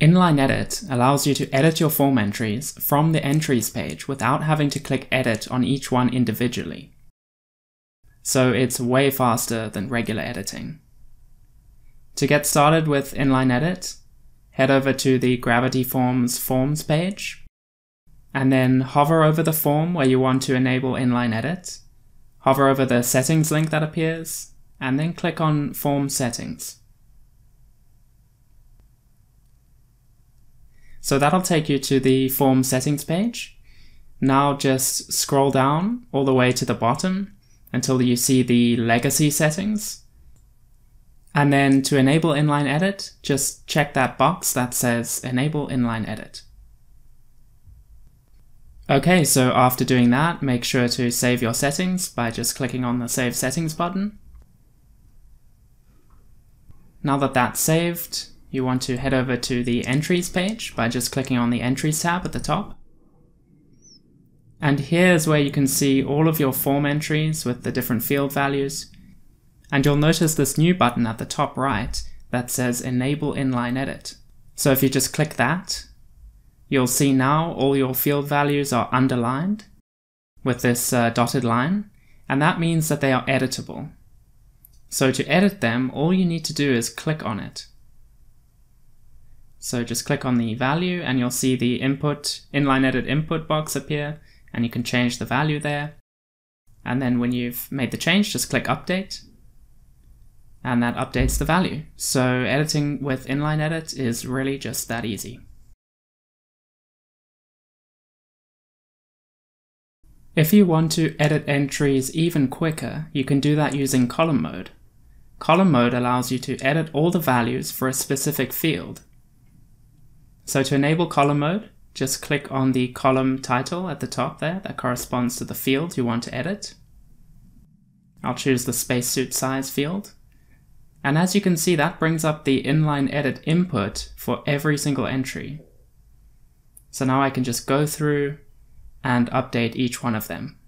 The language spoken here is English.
Inline Edit allows you to edit your form entries from the Entries page without having to click Edit on each one individually. So it's way faster than regular editing. To get started with Inline Edit, head over to the Gravity Forms Forms page, and then hover over the form where you want to enable Inline Edit, hover over the Settings link that appears, and then click on Form Settings. So that'll take you to the Form Settings page. Now just scroll down all the way to the bottom until you see the Legacy Settings. And then to enable Inline Edit, just check that box that says Enable Inline Edit. Okay, so after doing that, make sure to save your settings by just clicking on the Save Settings button. Now that that's saved, you want to head over to the Entries page by just clicking on the Entries tab at the top. And here's where you can see all of your form entries with the different field values. And you'll notice this new button at the top right that says Enable Inline Edit. So if you just click that, you'll see now all your field values are underlined with this dotted line, and that means that they are editable. So to edit them, all you need to do is click on it. So just click on the value and you'll see the input, Inline Edit input box appear, and you can change the value there. And then when you've made the change, just click Update, and that updates the value. So editing with Inline Edit is really just that easy. If you want to edit entries even quicker, you can do that using column mode. Column mode allows you to edit all the values for a specific field. So to enable column mode, just click on the column title at the top there that corresponds to the field you want to edit. I'll choose the spacesuit size field. And as you can see, that brings up the inline edit input for every single entry. So now I can just go through and update each one of them.